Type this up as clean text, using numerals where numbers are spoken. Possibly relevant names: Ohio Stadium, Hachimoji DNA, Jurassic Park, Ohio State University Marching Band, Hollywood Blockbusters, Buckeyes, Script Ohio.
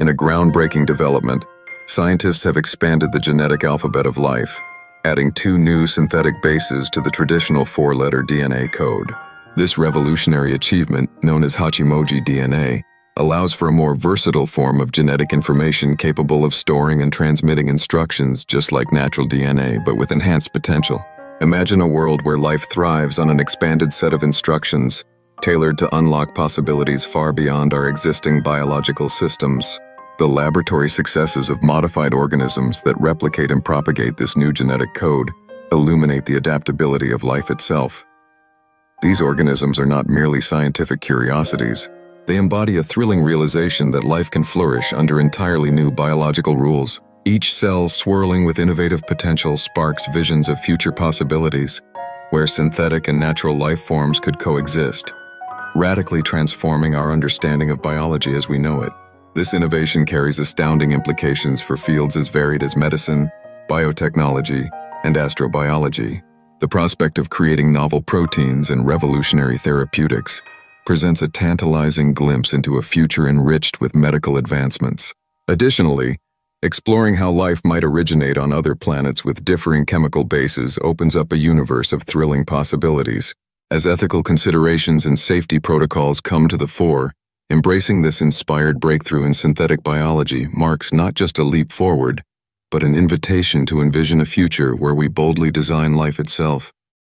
In a groundbreaking development, scientists have expanded the genetic alphabet of life, adding two new synthetic bases to the traditional four-letter DNA code. This revolutionary achievement, known as Hachimoji DNA, allows for a more versatile form of genetic information capable of storing and transmitting instructions just like natural DNA, but with enhanced potential. Imagine a world where life thrives on an expanded set of instructions, tailored to unlock possibilities far beyond our existing biological systems. The laboratory successes of modified organisms that replicate and propagate this new genetic code illuminate the adaptability of life itself. These organisms are not merely scientific curiosities. They embody a thrilling realization that life can flourish under entirely new biological rules. Each cell swirling with innovative potential sparks visions of future possibilities, where synthetic and natural life forms could coexist, radically transforming our understanding of biology as we know it. This innovation carries astounding implications for fields as varied as medicine, biotechnology, and astrobiology. The prospect of creating novel proteins and revolutionary therapeutics presents a tantalizing glimpse into a future enriched with medical advancements. Additionally, exploring how life might originate on other planets with differing chemical bases opens up a universe of thrilling possibilities. As ethical considerations and safety protocols come to the fore, embracing this inspired breakthrough in synthetic biology marks not just a leap forward, but an invitation to envision a future where we boldly design life itself.